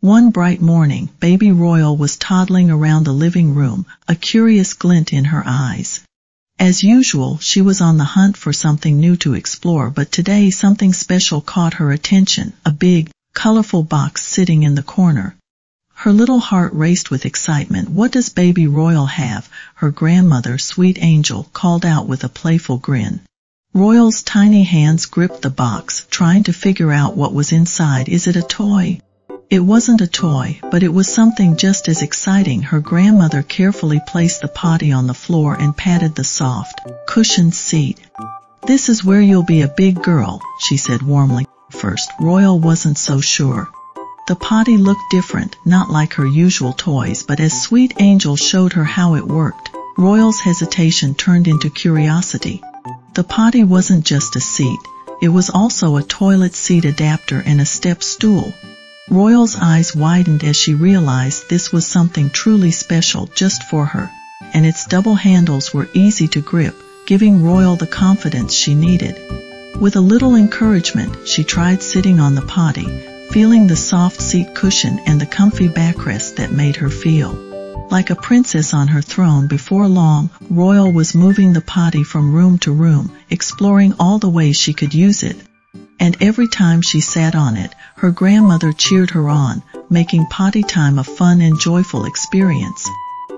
One bright morning, Baby Royal was toddling around the living room, a curious glint in her eyes. As usual, she was on the hunt for something new to explore, but today something special caught her attention, a big, colorful box sitting in the corner. Her little heart raced with excitement. "What does Baby Royal have?" her grandmother, Sweet Angel, called out with a playful grin. Royal's tiny hands gripped the box, trying to figure out what was inside. "Is it a toy?" It wasn't a toy, but it was something just as exciting. Her grandmother carefully placed the potty on the floor and patted the soft, cushioned seat. "This is where you'll be a big girl," she said warmly. First, Royal wasn't so sure. The potty looked different, not like her usual toys, but as Sweet Angel showed her how it worked, Royal's hesitation turned into curiosity. The potty wasn't just a seat, it was also a toilet seat adapter and a step stool. Royal's eyes widened as she realized this was something truly special just for her, and its double handles were easy to grip, giving Royal the confidence she needed. With a little encouragement, she tried sitting on the potty, feeling the soft seat cushion and the comfy backrest that made her feel like a princess on her throne. Before long, Royal was moving the potty from room to room, exploring all the ways she could use it. And every time she sat on it, her grandmother cheered her on, making potty time a fun and joyful experience.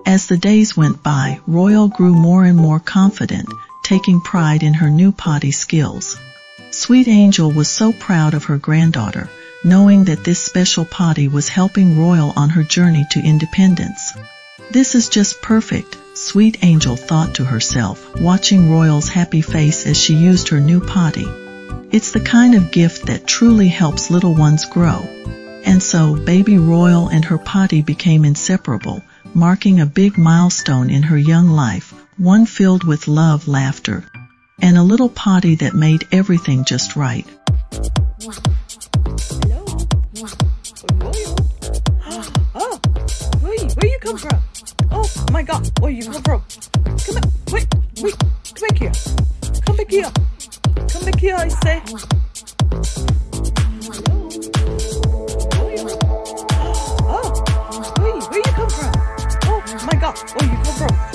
As the days went by, Royal grew more and more confident, taking pride in her new potty skills. Sweet Angel was so proud of her granddaughter, knowing that this special potty was helping Royal on her journey to independence. "This is just perfect," Sweet Angel thought to herself, watching Royal's happy face as she used her new potty. "It's the kind of gift that truly helps little ones grow." And so, Baby Royal and her potty became inseparable, marking a big milestone in her young life, one filled with love, laughter, and a little potty that made everything just right. Hello? Royal? Oh, where you come from? Oh my God, where you come from? Come on, wait, come back here. Come back here. Come back here, I say. Hello? Oh, where you come from? Oh my God, where you come from?